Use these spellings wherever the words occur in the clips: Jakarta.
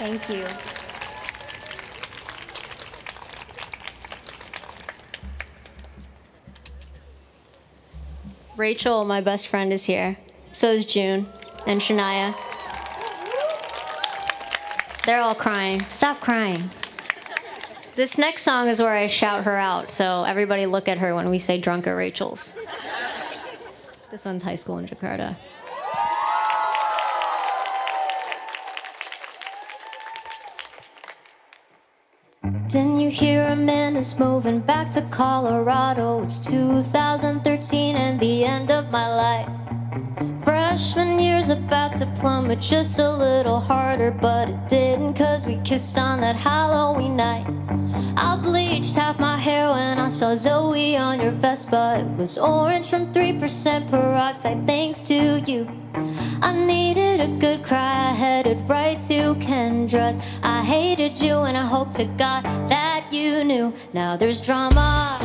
Thank you. Rachel, my best friend, is here. So is June and Shania. They're all crying. Stop crying. This next song is where I shout her out, so everybody look at her when we say drunk at Rachel's. This one's high school in Jakarta. Didn't you hear a man is moving back to Colorado? It's 2013 and the end of my life. Freshman year's about to plummet just a little harder, but it didn't, cause we kissed on that Halloween night. I bleached half my hair when I saw Zoe on your Vespa. It was orange from 3% peroxide thanks to you. I needed a good cry, I headed right to Kendra's. I hated you and I hope to God that you knew. Now there's drama,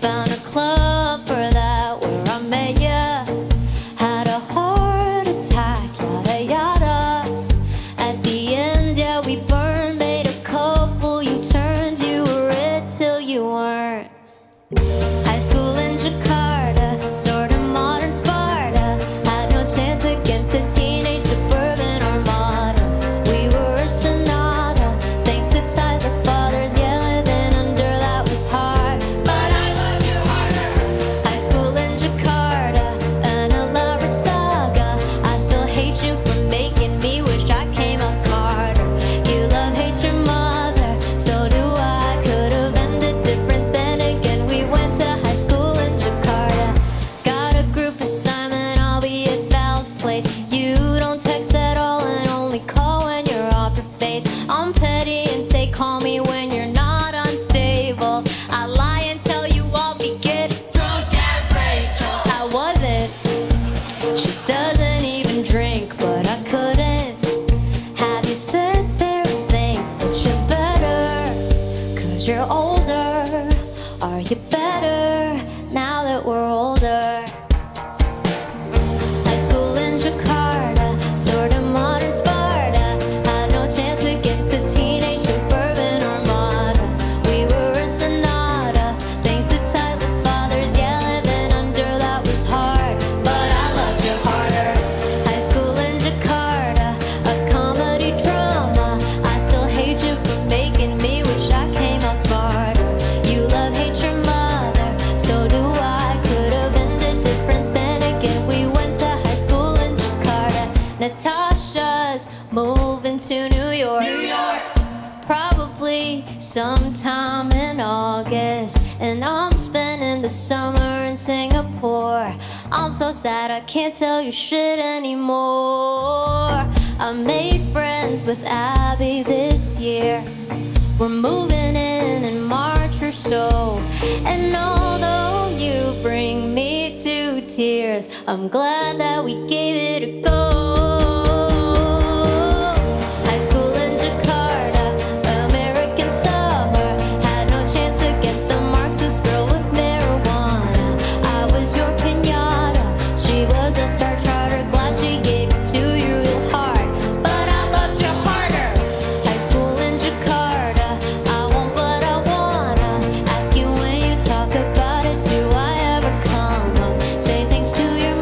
found a club for that where I met ya. Had a heart attack, yada yada. At the end, yeah, we burned, made a couple U-turns. You were it till you weren't. High school in Jakarta, sort of modern Sparta. Had no chance against the teenage suburban armadas. We were a sonata, thanks to Ty the Father's. Yeah, living under that was hard, but I love you harder. High school in Jakarta, an elaborate saga. I still hate you for making me wish I came out smarter. You love, hate your mother, so do I. Could have ended different, then again we went to high school in Jakarta. Got a group assignment, I'll be at Val's place. You don't text at all and only call when you're off your face. I'm petty and say call me when you're not unstable. I lie and tell you I'll be get drunk at Rachel's. I wasn't. She doesn't even drink, but I couldn't have you sit there and think that you're better, cause you're older. Are you better now that we're older? High school in Jakarta, sort of modern Sparta. Had no chance against the teenage suburban armadas. We were a sonata, thanks to Ty the Father's. Yeah, living under that was hard, but I loved you harder. High school in Jakarta, a comedy drama. I still hate you for making me wish I came out smarter. You love, hate your mother, so do I. Could have ended different, then again we went to high school in Jakarta. Natasha's moving to New York. New York. Probably sometime in August. And I'm spending the summer in Singapore. I'm so sad I can't tell you shit anymore. I made friends with Abby this year. We're moving in March or so. And although you bring me to tears, I'm glad that we gave it a go. High school in Jakarta, American summer. Had no chance against the Marxist girl with marijuana. I was your pinata, she was a star charter. Glad she gave it to your real heart, but I loved you harder. High school in Jakarta, I won't but I wanna ask you when you talk about it. Do I ever come up? Say thanks to your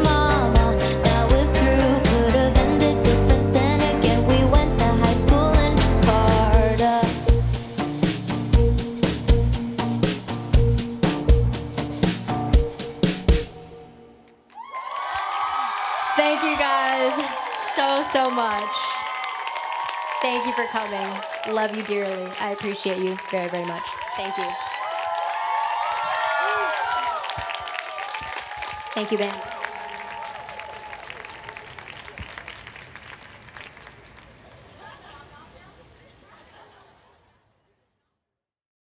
mama, now we're through. Could have ended different, then again we went to high school in Jakarta. Thank you guys so much. Thank you for coming. Love you dearly. I appreciate you very, very much. Thank you. Thank you, Ben.